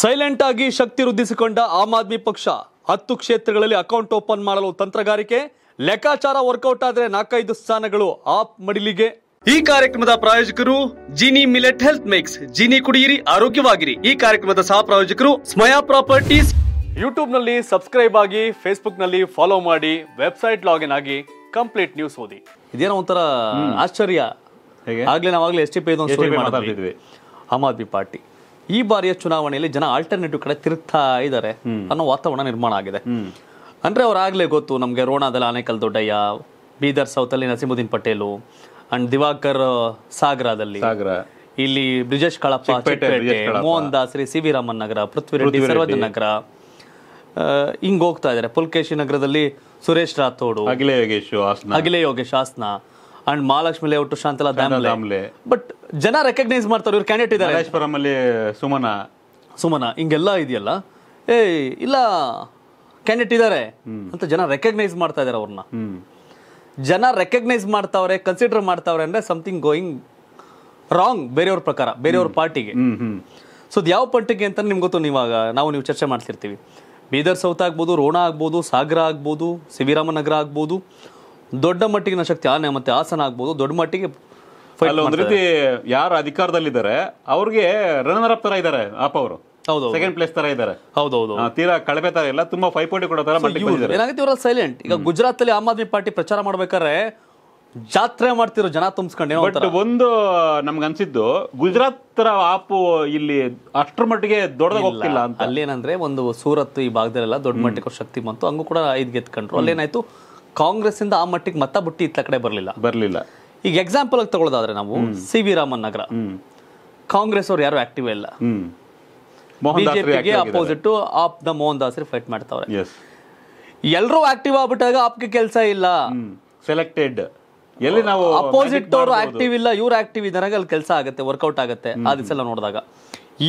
Silent ಆಗಿ ಶಕ್ತಿ ವೃದ್ಧಿಸಿಕೊಂಡ ಆಮ್ ಆದ್ಮಿ ಪಕ್ಷ 10 ಕ್ಷೇತ್ರಗಳಲ್ಲಿ ಅಕೌಂಟ್ ಓಪನ್ ಮಾಡಲು ತಂತ್ರಗಾರಿಕೆ ಲೆಕ್ಕಾಚಾರ ವರ್ಕೌಟ್ ಆದರೆ 4-5 ಸ್ಥಾನಗಳು ಆಪ್ ಮಡಿಲಿಗೆ। ಈ ಕಾರ್ಯಕ್ರಮದ ಪ್ರಾಯೋಜಕರು Jini millet health mix, Jini ಕುಡಿಯಿರಿ ಆರೋಗ್ಯವಾಗಿರಿ। ಈ ಕಾರ್ಯಕ್ರಮದ ಸಹ ಪ್ರಾಯೋಜಕರು ಸ್ಮಯಾ ಪ್ರಾಪರ್ಟೀಸ್। ಯೂಟ್ಯೂಬ್ ನಲ್ಲಿ ಸಬ್ಸ್ಕ್ರೈಬ್ ಆಗಿ, ಫೇಸ್ಬುಕ್ ನಲ್ಲಿ ಫಾಲೋ ಮಾಡಿ, ವೆಬ್ಸೈಟ್ ಲಾಗಿನ್ ಆಗಿ ಕಂಪ್ಲೀಟ್ ನ್ಯೂಸ್ ಓದಿ। ಇದೇನೋ ಒಂಥರ ಆಶ್ಚರ್ಯ, ಆಗ್ಲೇ ನಾವಾಗ್ಲೇ ಎಸ್ಟಿಪಿ ಇದೊಂದು ಸ್ಟೋರಿ ಮಾತಾಡ್ತಿದ್ವಿ। ಆಮ್ ಆದ್ಮಿ ಪಾರ್ಟಿ ಈ ಬಾರಿಯ ಚುನಾವಣೆಯಲ್ಲಿ ಜನ ಆಲ್ಟರ್ನೇಟಿವ್ ಕಡೆ ತಿರುಗ್ತಾ ಇದ್ದಾರೆ ಅನ್ನೋ ವಾತಾವರಣ ನಿರ್ಮಾಣ ಆಗಿದೆ। ಅಂದರೆ ಅವರಾಗಲೇ ಗೊತ್ತು ನಮಗೆ, ರೋಣಾದಲ್ಲಿ ಆನೇಕಲ್ ದೊಡ್ಡಯ್ಯ, ಬೀದರ್ ಸೌತಲ್ಲಿ ನಸೀಮುದ್ದೀನ್ ಪಟೇಲು ಅಂಡ್ ದಿವಾಕರ್ ಸಾಗರದಲ್ಲಿ, ಇಲ್ಲಿ ಬ್ರಿಜೇಶ್ ಕಳಪ್ಪ ಚಿಕ್ಕಪೇಟೆ, ಮೋಹನ್ ದಾಸರಿ ಸಿ ವಿ ರಾಮನ್ ನಗರ, ಪೃಥ್ವಿ ರೆಡ್ಡಿ ಸರ್ವಜನ್ ನಗರ, ಹಿಂಗೆ ಹೋಗ್ತಾ ಇದ್ದಾರೆ। ಪುಲ್ಕೇಶಿ ನಗರದಲ್ಲಿ Suresh Rathod, Akhila Yogesh Hassan and Mahalakshmi layout Shantala Damle. But ಜನ ರೆಕಗ್ನೈಸ್ ಮಾಡ್ತಾರೆ ಇವ್ರು ಕ್ಯಾಂಡಿಡೇಟ್ ಇದ್ದಾರೆ, ಸುಮನ ಹಿಂಗೆಲ್ಲ ಇದೆಯಲ್ಲ, ಏ ಇಲ್ಲ ಕ್ಯಾಂಡಿಡೇಟ್ ಇದ್ದಾರೆ ಅಂತ ಜನ ರೆಕಗ್ನೈಸ್ ಮಾಡ್ತಾ ಇದಾರೆ ಅವ್ರನ್ನ। ಜನ ರೆಕಗ್ನೈಸ್ ಮಾಡ್ತಾವ್ರೆ, ಕನ್ಸಿಡರ್ ಮಾಡ್ತಾವ್ರೆ ಅಂದ್ರೆ ಸಮಥಿಂಗ್ ಗೋಯಿಂಗ್ ರಾಂಗ್ ಬೇರೆಯವ್ರ ಪ್ರಕಾರ, ಬೇರೆಯವ್ರ ಪಾರ್ಟಿಗೆ। ಸೊ ಅದು ಯಾವ ಪಾರ್ಟಿಗೆ ಅಂತ ನಿಮ್ಗೆ ಗೊತ್ತು, ನೀವಾಗ ನಾವು ಚರ್ಚೆ ಮಾಡ್ತಿರ್ತೀವಿ। ಬೀದರ್ ಸೌತ್ ಆಗ್ಬೋದು, ರೋಣ ಆಗ್ಬೋದು, ಸಾಗರ ಆಗ್ಬೋದು, ಸಿ ವಿ ರಾಮನ್ ನಗರ ಆಗ್ಬೋದು, ದೊಡ್ಡ ಮಟ್ಟಿಗಿನ ಶಕ್ತಿ ಆನೆ ಮತ್ತೆ ಹಾಸನ ಆಗ್ಬೋದು, ದೊಡ್ಡ ಮಟ್ಟಿಗೆ ಒಂದು ರೀತಿ ಯಾರು ಅಧಿಕಾರದಲ್ಲಿದ್ದಾರೆ ಅವ್ರಿಗೆ ರನ್ನರ್ ಅಪ್ ತರ ಇದ್ದಾರೆ ಆಪ್ ಅವರು, ಸೆಕೆಂಡ್ ಪ್ಲೇಸ್ ತರ ಇದ್ದಾರೆ, ತೀರಾ ಕಳಪೆ ತರ ಇಲ್ಲ, ತುಂಬಾ ಪೈಪೋಟಿ ಕೊಡೋ ತರ ಏನಾಗುತ್ತೆ ಇವರ ಸೈಲೆಂಟ್। ಈಗ ಗುಜರಾತ್ ಅಲ್ಲಿ ಆಮ್ ಆದ್ಮಿ ಪಾರ್ಟಿ ಪ್ರಚಾರ ಮಾಡ್ಬೇಕಾದ್ರೆ ಜಾತ್ರೆ ಮಾಡ್ತಿರೋ ಜನ ತುಂಬಿಸ್ಕೊಂಡು ಒಂದು ನಮ್ಗೆ ಅನ್ಸಿದ್ದು ಗುಜರಾತ್ ತರ ಆಪ್ ಇಲ್ಲಿ ಅಷ್ಟರ ಮಟ್ಟಿಗೆ ದೊಡ್ಡದಾಗ ಹೋಗ್ತಿಲ್ಲ ಅಂತ। ಅಲ್ಲೇನಂದ್ರೆ ಒಂದು ಸೂರತ್ ಈ ಭಾಗದಲ್ಲೆಲ್ಲ ದೊಡ್ಡ ಮಟ್ಟಿಗೆ ಶಕ್ತಿ ಬಂತು, ಹಂಗೂ ಕೂಡ 5 ಗೆದ್ಕೊಂಡ್ರು। ಅಲ್ಲೇನಾಯ್ತು, ಕಾಂಗ್ರೆಸ್ ಇಂದ ಆ ಮಟ್ಟಿಗೆ ಮತ ಬುಟ್ಟಿ ಇತ್ತ ಕಡೆ ಬರ್ಲಿಲ್ಲ। ಈಗ ಎಕ್ಸಾಂಪಲ್ ಆಗಿ ತಗೊಳ್ಳೋದಾದ್ರೆ ನಾವು ಸಿ ವಿ ರಾಮನ್ ನಗರ, ಕಾಂಗ್ರೆಸ್ ಅವ್ರು ಯಾರು ಆಕ್ಟಿವ್ ಇಲ್ಲ, ಬಿಜೆಪಿಗೆ opposite AAP the Mohan Dasari fight ಮಾಡ್ತಾವ್ರೆ। ಎಲ್ಲರೂ ಆಕ್ಟಿವ್ ಆಗ್ಬಿಟ್ಟಾಗ ಆಪ್ಗೆ ಕೆಲಸ ಇಲ್ಲ, ಸೆಲೆಕ್ಟೆಡ್ ಎಲ್ಲಿ ನಾವು ಅಪೋಸಿಟ್ ಅವರು ಆಕ್ಟಿವ್ ಇಲ್ಲ, ಇವ್ರು ಆಕ್ಟಿವ್ ಇದ್ದಾಗ ಅಲ್ಲಿ ಕೆಲಸ ಆಗುತ್ತೆ, ವರ್ಕೌಟ್ ಆಗುತ್ತೆ। ಆ ದಿವಸ ಎಲ್ಲ ನೋಡಿದಾಗ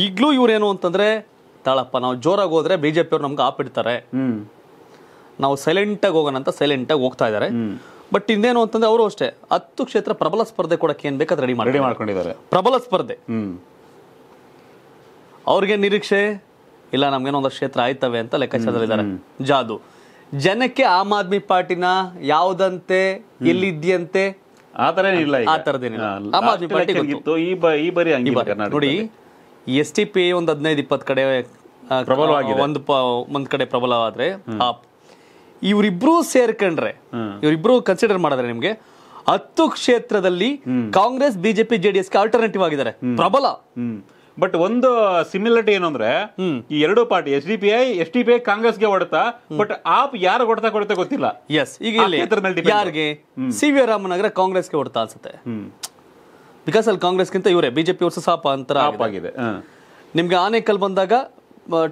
ಈಗ್ಲೂ ಇವ್ರೇನು ಅಂತಂದ್ರೆ, ತಾಳಪ್ಪ ನಾವು ಜೋರಾಗಿ ಹೋದ್ರೆ ಬಿಜೆಪಿ ಅವ್ರು ನಮ್ಗೆ ಆಪ್ ಇಡ್ತಾರೆ, ನಾವು ಸೈಲೆಂಟ್ ಆಗಿ ಹೋಗೋಣ ಅಂತ ಸೈಲೆಂಟ್ ಆಗಿ ಹೋಗ್ತಾ ಇದ್ದಾರೆ। ಬಟ್ ಇನ್ನೇನು ಅಂತಂದ್ರೆ ಅವರು ಅಷ್ಟೇ 10 ಕ್ಷೇತ್ರ ಪ್ರಬಲ ಸ್ಪರ್ಧೆ ಕೊಡಕ್ಕೆ ಏನ್ ಬೇಕಾದ್ರೆ ರೆಡಿ ಮಾಡ್ಕೊಂಡಿದ್ದಾರೆ, ಪ್ರಬಲ ಸ್ಪರ್ಧೆ ಅವ್ರಿಗೆ ನಿರೀಕ್ಷೆ ಇಲ್ಲ, ನಮ್ಗೇನೊಂದು ಕ್ಷೇತ್ರ ಆಯ್ತವೆ ಅಂತ ಲೆಕ್ಕಾಚಾರದಲ್ಲಿದ್ದಾರೆ ಜಾದು। ಜನಕ್ಕೆ ಆಮ್ ಆದ್ಮಿ ಪಾರ್ಟಿನ ಯಾವ್ದಂತೆ ಎಲ್ಲಿದ್ಯಂತೆ ಆತರ ಏನಿಲ್ಲ, ಆತರದೇನಿಲ್ಲ ಆಮ್ ಆದ್ಮಿ ಪಾರ್ಟಿ। ನೋಡಿ ಎಸ್ ಟಿ ಪಿ ಒಂದು 15-20 ಕಡೆ ಒಂದ್ ಕಡೆ ಪ್ರಬಲ ಆದ್ರೆ, ಇವರಿಬ್ರು ಸೇರ್ಕೊಂಡ್ರೆ, ಇವರಿಬ್ರು ಕನ್ಸಿಡರ್ ಮಾಡಿದ್ರೆ ನಿಮ್ಗೆ 10 ಕ್ಷೇತ್ರದಲ್ಲಿ ಕಾಂಗ್ರೆಸ್ ಬಿಜೆಪಿ ಜೆಡಿಎಸ್ ಗೆ ಆಲ್ಟರ್ನೇಟಿವ್ ಆಗಿದ್ದಾರೆ, ಪ್ರಬಲ। ಬಟ್ ಒಂದು ಸಿಮಿಲಾರಿಟಿ ಏನು ಅಂದ್ರೆ ಈ ಎರಡು party S D P I ಕಾಂಗ್ರೆಸ್ಗೆ ಹೊಡೆತ, ಬಟ್ ಆಪ್ ಯಾರು ಹೊಡೆತ ಕೊಡುತ್ತೆ ಗೊತ್ತಿಲ್ಲ। ಎಸ್, ಈಗ ಯಾರಿಗೆ ಸಿ ವಿ ರಾಮನ್ ನಗರ ಕಾಂಗ್ರೆಸ್ಗೆ ಹೊಡೆತ ಅನ್ಸುತ್ತೆ, ಬಿಕಾಸ್ ಅಲ್ಲಿ ಕಾಂಗ್ರೆಸ್ಗಿಂತ ಇವರೇ ಬಿಜೆಪಿ ವರ್ಸಸ್ ಆಪ್ ಅಂತರ ಆಗಿದೆ। ನಿಮ್ಗೆ ಆನೇಕಲ್ ಬಂದಾಗ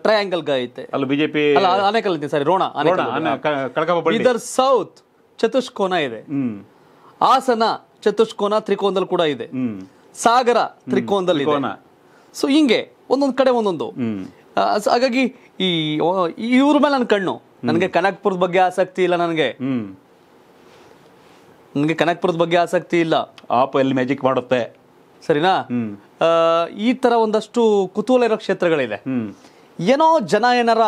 ಟ್ರಯಾಂಗಲ್ ಗೈತೆ, ಅಲ್ಲ ಬಿಜೆಪಿ ಆನೇಕಲ್ ಇದೆ, ಸಾರಿ ರೋಣ ಆನೇಕಲ್, ಇದರ ಸೌತ್ ಚತುಷ್ಕೋನ ಇದೆ, ಹಾಸನ ಚತುಷ್ಕೋನ ತ್ರಿಕೋನದಲ್ಲಿ ಕೂಡ ಇದೆ, ಸಾಗರ ತ್ರಿಕೋನದಲ್ಲಿ ಇದೆ। ಸೊ ಹಿಂಗೆ ಒಂದೊಂದು ಕಡೆ ಒಂದೊಂದು, ಹಾಗಾಗಿ ಈ ಇವ್ರ ಮೇಲೆ ನನ್ನ ಕಣ್ಣು। ನನಗೆ ಕನಕ್ಪುರದ ಬಗ್ಗೆ ಆಸಕ್ತಿ ಇಲ್ಲ, ನನಗೆ ಕನಕ್ಪುರದ ಬಗ್ಗೆ ಆಸಕ್ತಿ ಇಲ್ಲ, ಆಪ್ ಎಲ್ಲಿ ಮ್ಯಾಜಿಕ್ ಮಾಡುತ್ತೆ ಸರಿನಾ। ಈ ತರ ಒಂದಷ್ಟು ಕುತೂಹಲ ಇರೋ ಕ್ಷೇತ್ರಗಳಿದೆ, ಏನೋ ಜನ ಏನಾರ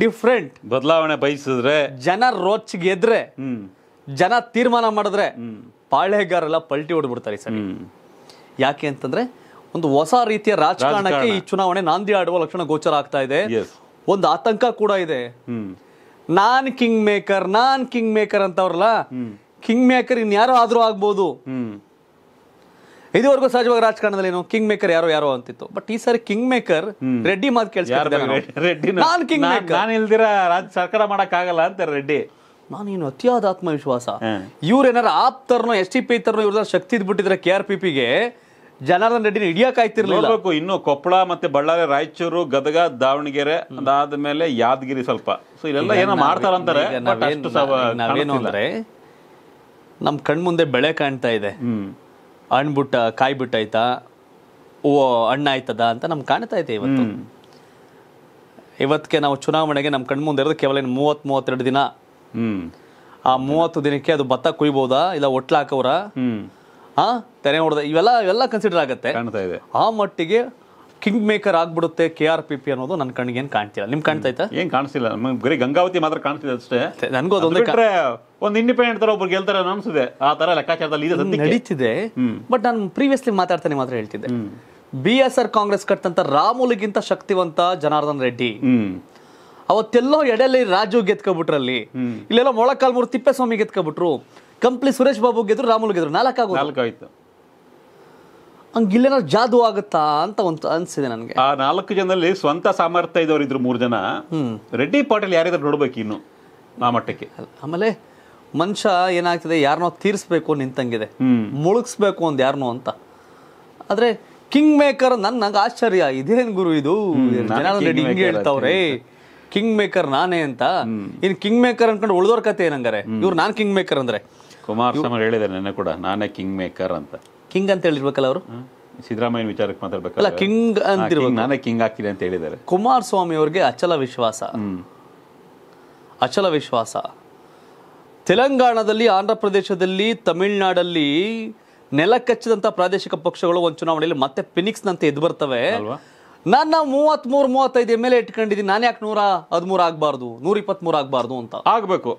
ಡಿಫ್ರೆಂಟ್ ಬದಲಾವಣೆ ಬಯಸಿದ್ರೆ, ಜನ ರೋಚ್ಗೆ ಎದ್ರೆ, ಜನ ತೀರ್ಮಾನ ಮಾಡಿದ್ರೆ ಪಾಳೆಗಾರೆಲ್ಲ ಪಲ್ಟಿ ಹೊಡ್ಬಿಡ್ತಾರೆ ಸರಿ। ಯಾಕೆ ಅಂತಂದ್ರೆ ಒಂದು ಹೊಸ ರೀತಿಯ ರಾಜಕಾರಣಕ್ಕೆ ಈ ಚುನಾವಣೆ ನಾಂದಿ ಆಡುವ ಲಕ್ಷಣ ಗೋಚರ ಆಗ್ತಾ ಇದೆ, ಒಂದು ಆತಂಕ ಕೂಡ ಇದೆ। ನಾನ್ ಕಿಂಗ್ ಮೇಕರ್ ಅಂತವ್ರಲ್ಲ, ಕಿಂಗ್ ಮೇಕರ್ ಇನ್ಯಾರೋ ಆದ್ರೂ ಆಗ್ಬೋದು, ಇದುವರೆಗೂ ಸಹಜವಾಗಿ ರಾಜಕಾರಣದಲ್ಲಿ ಏನು ಕಿಂಗ್ ಮೇಕರ್ ಯಾರೋ ಅಂತಿತ್ತು, ಬಟ್ ಈ ಸಾರಿ ಕಿಂಗ್ ಮೇಕರ್ ರೆಡ್ಡಿ ಮಾತು ಕೇಳಿಸ್ತಾರೆ, ಮಾಡಕ್ ಆಗಲ್ಲ ಅಂತ ರೆಡ್ಡಿ, ನಾನೇನು ಅತಿಯಾದ ಆತ್ಮವಿಶ್ವಾಸ, ಇವ್ರೇನಾರ ಆಪ್ ತರನೋ ಎಸ್ ಟಿ ಪಿ ತರನೋ ಇವ್ರ ಶಕ್ತಿ ಇದ್ಬಿಟ್ಟಿದ್ರೆ KRPPಗೆ ಜನಾರ್ದನ್ ರೆಡ್ಡಿನ ಹಿಡಿಯಾಕಾಯ್ತಿರ್ಲಿಲ್ಲ। ಇನ್ನು ಕೊಪ್ಪಳ ಮತ್ತೆ ಬಳ್ಳಾರಿ, ರಾಯಚೂರು, ಗದಗ, ದಾವಣಗೆರೆ, ಅದಾದ ಮೇಲೆ ಯಾದಗಿರಿ ಸ್ವಲ್ಪ, ಸೊ ಇಲ್ಲೆಲ್ಲ ಏನೋ ಮಾಡ್ತಾರಂತಾರೆ। ನಾವೇನು ಅಂದ್ರೆ ನಮ್ ಕಣ್ಮುಂದೆ ಬೆಳೆ ಕಾಣ್ತಾ ಇದೆ, ಹಣ್ಬಿಟ್ಟ ಕಾಯಿ ಬಿಟ್ಟಾಯ್ತಾ, ಓ ಹಣ್ಣಾಯ್ತದ ಅಂತ ನಮ್ಗೆ ಕಾಣ್ತಾ ಇದೆ ಇವತ್ತು। ಇವತ್ತಿಗೆ ನಾವು ಚುನಾವಣೆಗೆ ನಮ್ಮ ಕಣ್ಮುಂದೆ ಇರೋದು ಕೇವಲ 30-32 ದಿನ, ಆ 30 ದಿನಕ್ಕೆ ಅದು ಭತ್ತ ಕುಯ್ಬೋದಾ, ಇಲ್ಲ ಒಟ್ಲಾಕವ್ರ ತೆನೆ ಹೊಡೆದ, ಇವೆಲ್ಲ ಕನ್ಸಿಡರ್ ಆಗತ್ತೆ। ಆ ಮಟ್ಟಿಗೆ किंग मेकर ಆಗ್ಬಿಡುತ್ತೆ ಕೆಆರ್ಪಿಪಿ ಅನ್ನೋದು ನನ್ನ ಕಣ್ಣಿಗೆ ಏನು ಕಾಣ್ತಿಲ್ಲ ನಿಮ್ಮ ಕಾಣ್ತೈತಾ ಏನು ಕಾಣಿಸಿಲ್ಲ ನಮಗೆ ಗರಿ ಗಂಗಾವತಿ ಮಾತ್ರ ಕಾಣ್ತಿದೆ ಅಷ್ಟೇ ನನಗೂ ಅದೊಂದೇ ಬಿಟ್ರೆ ಒಂದು ಇಂಡಿಪೆಂಡೆಂಟ್ ತರ ಒಬ್ಬರು ಗೆಲ್ತಾರೆ ಅನ್ಸುತ್ತೆ ಆ ತರ ಲೆಕ್ಕಾಚಾರದಲ್ಲಿ ಇದೆ ಸತ್ಯಕ್ಕೆ ನಡೀತಿದೆ ಬಟ್ ನಾನು ಪ್ರೀವಿಯಸ್ಲಿ ಮಾತಾಡ್ತಾನೆ ಮಾತ್ರ ಹೇಳ್ತಿದ್ದೆ ಬಿಎಸ್ಆರ್ ಕಾಂಗ್ರೆಸ್ ಕಟ್ಟಂತ ರಾಮುಲುಗಿಂತ ಶಕ್ತಿವಂತ ಜನಾರ್ದನ್ ರೆಡ್ಡಿ ಅವತ್ತೆಲ್ಲೋ ಎಡೆಯಲ್ಲಿ ರಾಜು ಗೆದ್ಕೊಂಡ್ಬಿಟ್ರಲ್ಲಿ ಇಲ್ಲೆಲ್ಲ ಮೊಳಕಾಲ್ಮೂರು ತಿಪ್ಪೇಸ್ವಾಮಿ ಗೆದ್ಕೊಂಡ್ಬಿಟ್ರು ಕಂಪ್ಲಿ ಸುರೇಶ್ ಬಾಬು ಗೆದ್ರು ರಾಮುಲು ಗೆದ್ರು ನಾಲ್ಕಾಗೋದು ಹಂಗಿಲ್ಲೇನೋ ಜಾದು ಆಗುತ್ತಾ ಅಂತ ಒಂದು ಅನಿಸಿದೆ ನನಗೆ ಆ ನಾಲ್ಕು ಜನದಲ್ಲಿ ಸ್ವಂತ ಸಾಮರ್ಥ್ಯ ಇದ್ದವರು ಇದ್ರು ಮೂರು ಜನ ರೆಡ್ಡಿ ಪಾಟೀಲ್ ಯಾರಿದ್ರು ನೋಡ್ಬೇಕು ಇನ್ನು ಆ ಮಟ್ಟಕ್ಕೆ ಆಮೇಲೆ ಮನುಷ್ಯ ಏನಾಗ್ತಿದೆ ಯಾರನ್ನೋ ತೀರಿಸಬೇಕು ನಿಂತಂಗಿದೆ ಮುಳುಗಿಸ್ಬೇಕು ಒಂದು ಯಾರನ್ನೋ ಅಂತ ಆದರೆ ಕಿಂಗ್ ಮೇಕರ್ ನಂಗೆ ಆಶ್ಚರ್ಯ ಇದೇನು ಗುರು ಇದು ಜನಾರ್ದನ್ ರೆಡ್ಡಿ ಹಿಂಗೆ ಹೇಳ್ತಾವ್ರೆ ಕಿಂಗ್ ಮೇಕರ್ ನಾನೇ ಅಂತ ಇನ್ನು ಕಿಂಗ್ ಮೇಕರ್ ಅನ್ಕೊಂಡು ಉಳಿದೋರ್ ಕತೆ ಏನಂಗಾರೆ ಇವ್ರು ನಾನು ಕಿಂಗ್ ಮೇಕರ್ ಅಂದ್ರೆ ಕುಮಾರಸ್ವಾಮಿ ಹೇಳಿದ್ದಾರೆ ನೆನ್ನೆ ಕೂಡ ನಾನೇ ಕಿಂಗ್ ಮೇಕರ್ ಅಂತ ಕಿಂಗ್ ಅಂತ ಹೇಳಿರ್ಬೇಕಲ್ಲ ಅವರು ಸಿದ್ದರಾಮಯ್ಯ ವಿಚಾರಕ್ಕೆ ಮಾತಾಡ್ಬೇಕಲ್ಲ ಕಿಂಗ್ ಅಂತಿರ್ಬೇಕು ನಾನೇ ಕಿಂಗ್ ಆಗ್ತೀನಿ ಅಂತ ಹೇಳಿದ್ದಾರೆ ಕುಮಾರಸ್ವಾಮಿ ಅವ್ರಿಗೆ ಅಚಲ ವಿಶ್ವಾಸ ತೆಲಂಗಾಣದಲ್ಲಿ ಆಂಧ್ರ ಪ್ರದೇಶದಲ್ಲಿ ತಮಿಳುನಾಡಲ್ಲಿ ನೆಲಕಚ್ಚಿದಂಥ ಪ್ರಾದೇಶಿಕ ಪಕ್ಷಗಳು ಒಂದು ಚುನಾವಣೆಯಲ್ಲಿ ಮತ್ತೆ ಫಿನಿಕ್ಸ್ ನಂತೆ ಎದ್ದು ಬರ್ತವೆ ನನ್ನ 33-35 MLA ಇಟ್ಕೊಂಡಿದ್ದೀನಿ ನಾನು ಯಾಕೆ 113 ಆಗಬಾರ್ದು 123 ಆಗಬಾರ್ದು ಅಂತ ಆಗಬೇಕು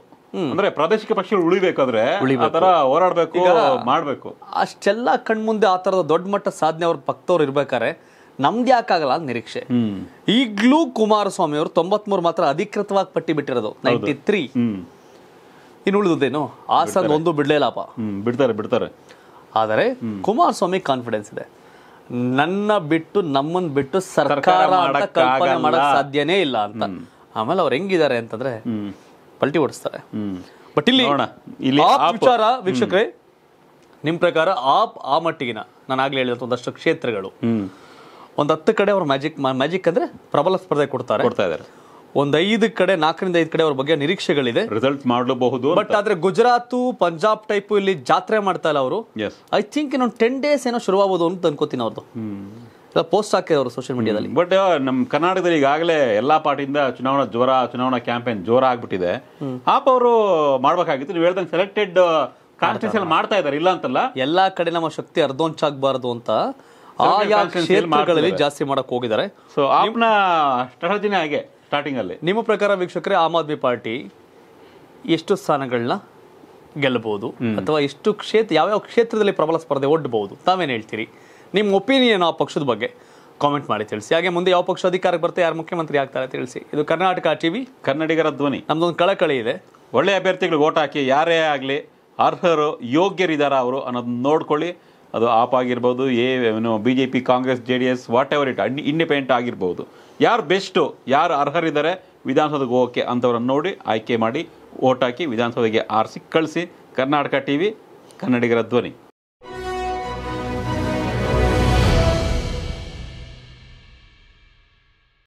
ಅಂದ್ರೆ ಪ್ರಾದೇಶಿಕ ಪಕ್ಷಗಳು ಉಳಿಬೇಕಾದ್ರೆ ಆ ತರ ಹೋರಾಡಬೇಕು ಮಾಡಬೇಕು ಅಷ್ಟೆಲ್ಲ ಕಣ್ಮುಂದೆ ಆ ತರದ ದೊಡ್ಡ ಮಟ್ಟ ಸಾಧನೆ ಅವ್ರ ಪಕ್ಕದವ್ರು ಇರ್ಬೇಕಾರೆ ನಮ್ದು ಯಾಕಾಗಲ್ಲ ಅಂತ ನಿರೀಕ್ಷೆ ಈಗಲೂ ಕುಮಾರಸ್ವಾಮಿ ಅವರು 93 ಮಾತ್ರ ಅಧಿಕೃತವಾಗಿ ಪಟ್ಟಿ ಬಿಟ್ಟಿರೋದು 93 ಇನ್ನು ಉಳಿದುದೇನು ಹಾಸನ ಒಂದು ಬಿಡ್ಲೇಲಪ್ಪ ಬಿಡ್ತಾರೆ ಆದರೆ ಕುಮಾರಸ್ವಾಮಿ ಕಾನ್ಫಿಡೆನ್ಸ್ ಇದೆ ನನ್ನ ಬಿಟ್ಟು ನಮ್ಮನ್ನು ಬಿಟ್ಟು ಸರ್ಕಾರ ಅಂತ ಕಲ್ಪನೆ ಮಾಡೋಕ್ಕೆ ಸಾಧ್ಯನೇ ಇಲ್ಲ ಅಂತ ಆಮೇಲೆ ಅವ್ರು ಹೆಂಗಿದ್ದಾರೆ ಅಂತಂದ್ರೆ ಪಲ್ಟಿ ಓಡಿಸ್ತಾರೆ ಬಟ್ ಇಲ್ಲಿ ವಿಚಾರ ವೀಕ್ಷಕರೇ ನಿಮ್ಮ ಪ್ರಕಾರ ಆ ಮಟ್ಟಿಗಿನ ನಾನು ಆಗಲೇ ಹೇಳಿದಂಥ ಒಂದಷ್ಟು ಕ್ಷೇತ್ರಗಳು ಒಂದು 10 ಕಡೆ ಅವ್ರು ಮ್ಯಾಜಿಕ್ ಅಂದ್ರೆ ಪ್ರಬಲ ಸ್ಪರ್ಧೆ ಕೊಡ್ತಾ ಇದ್ದಾರೆ ಒಂದು 4-5 ಕಡೆ ಅವ್ರ ಬಗ್ಗೆ ನಿರೀಕ್ಷೆಗಳಿದೆ ರಿಸಲ್ಟ್ ಮಾಡಬಹುದು ಬಟ್ ಆದ್ರೆ ಗುಜರಾತ್ ಪಂಜಾಬ್ ಟೈಪ್ ಇಲ್ಲಿ ಜಾತ್ರೆ ಮಾಡ್ತಾ ಇಲ್ಲ ಅವರು ಐ ಥಿಂಕ್ ಇನ್ನೊಂದು 10 days ಏನೋ ಶುರುವಾಗಬಹುದು ಅಂತ ಅನ್ಕೋತೀನಿ ಅವ್ರದ್ದು ಪೋಸ್ಟ್ ಹಾಕಿದವರು ಸೋಷಿಯಲ್ ಮೀಡಿಯಾದಲ್ಲಿ ಬಟ್ ನಮ್ಮ ಕರ್ನಾಟಕದಲ್ಲಿ ಈಗಾಗಲೇ ಎಲ್ಲಾ ಪಾರ್ಟಿಯಿಂದ ಚುನಾವಣಾ ಕ್ಯಾಂಪೇನ್ ಜೋರ ಆಗ್ಬಿಟ್ಟಿದೆ ಅವರು ಮಾಡ್ಬೇಕಾಗಿತ್ತು ನೀವು ಹೇಳ್ದಂಗೆ ಸೆಲೆಕ್ಟೆಡ್ ಕಾನ್ಸ್ಟಿಟ್ಯೂನ್ಸಿಯಲ್ಲಿ ಮಾಡ್ತಾ ಇದ್ದಾರೆ ಇಲ್ಲ ಅಂತಲ್ಲ ಎಲ್ಲಾ ಕಡೆ ನಮ್ಮ ಶಕ್ತಿ ಅರ್ಧೋಂಚಾಗಬಾರದು ಅಂತ ಆಯಾ ಕ್ಷೇತ್ರಗಳಲ್ಲಿ ಜಾಸ್ತಿ ಮಾಡಕ್ ಹೋಗಿದ್ದಾರೆ ಸೊ ಆಪ್ನ ಸ್ಟ್ರಾಟಜಿನೇ ಹಾಗೆ ಸ್ಟಾರ್ಟಿಂಗ್ ಅಲ್ಲಿ ನಿಮ್ಮ ಪ್ರಕಾರ ವೀಕ್ಷಕರೇ ಆಮ್ ಆದ್ಮಿ ಪಾರ್ಟಿ ಎಷ್ಟು ಸ್ಥಾನಗಳನ್ನ ಗೆಲ್ಲಬಹುದು ಅಥವಾ ಎಷ್ಟು ಯಾವ್ಯಾವ ಕ್ಷೇತ್ರದಲ್ಲಿ ಪ್ರಬಲ ಸ್ಪರ್ಧೆ ಒಡ್ಡಬಹುದು ತಾವೇನು ಹೇಳ್ತೀರಿ ನಿಮ್ಮ ಒಪಿನಿಯನ್ ಆ ಪಕ್ಷದ ಬಗ್ಗೆ ಕಾಮೆಂಟ್ ಮಾಡಿ ತಿಳಿಸಿ ಹಾಗೆ ಮುಂದೆ ಯಾವ ಪಕ್ಷ ಅಧಿಕಾರಕ್ಕೆ ಬರುತ್ತೆ ಯಾರು ಮುಖ್ಯಮಂತ್ರಿ ಆಗ್ತಾರೆ ತಿಳಿಸಿ ಇದು ಕರ್ನಾಟಕ ಟಿವಿ ಕನ್ನಡಿಗರ ಧ್ವನಿ ನಮ್ದೊಂದು ಕಳಕಳಿ ಇದೆ ಒಳ್ಳೆ ಅಭ್ಯರ್ಥಿಗಳು ಓಟ್ ಹಾಕಿ ಯಾರೇ ಆಗಲಿ ಅರ್ಹರು ಯೋಗ್ಯರಿದಾರ ಅವರು ಅನ್ನೋದನ್ನ ನೋಡ್ಕೊಳ್ಳಿ ಅದು ಆಪ್ ಆಗಿರ್ಬೋದು ಏನು BJP Congress JDS whatever it independent ಆಗಿರ್ಬೋದು ಯಾರು ಬೆಸ್ಟು ಯಾರು ಅರ್ಹರಿದ್ದಾರೆ ವಿಧಾನಸೌಧಕ್ಕೆ ಹೋಗೋಕ್ಕೆ ಅಂಥವ್ರನ್ನ ನೋಡಿ ಆಯ್ಕೆ ಮಾಡಿ ಓಟ್ ಹಾಕಿ ವಿಧಾನಸೌಧಕ್ಕೆ ಆರಿಸಿ ಕಳಿಸಿ ಕರ್ನಾಟಕ ಟಿವಿ ಕನ್ನಡಿಗರ ಧ್ವನಿ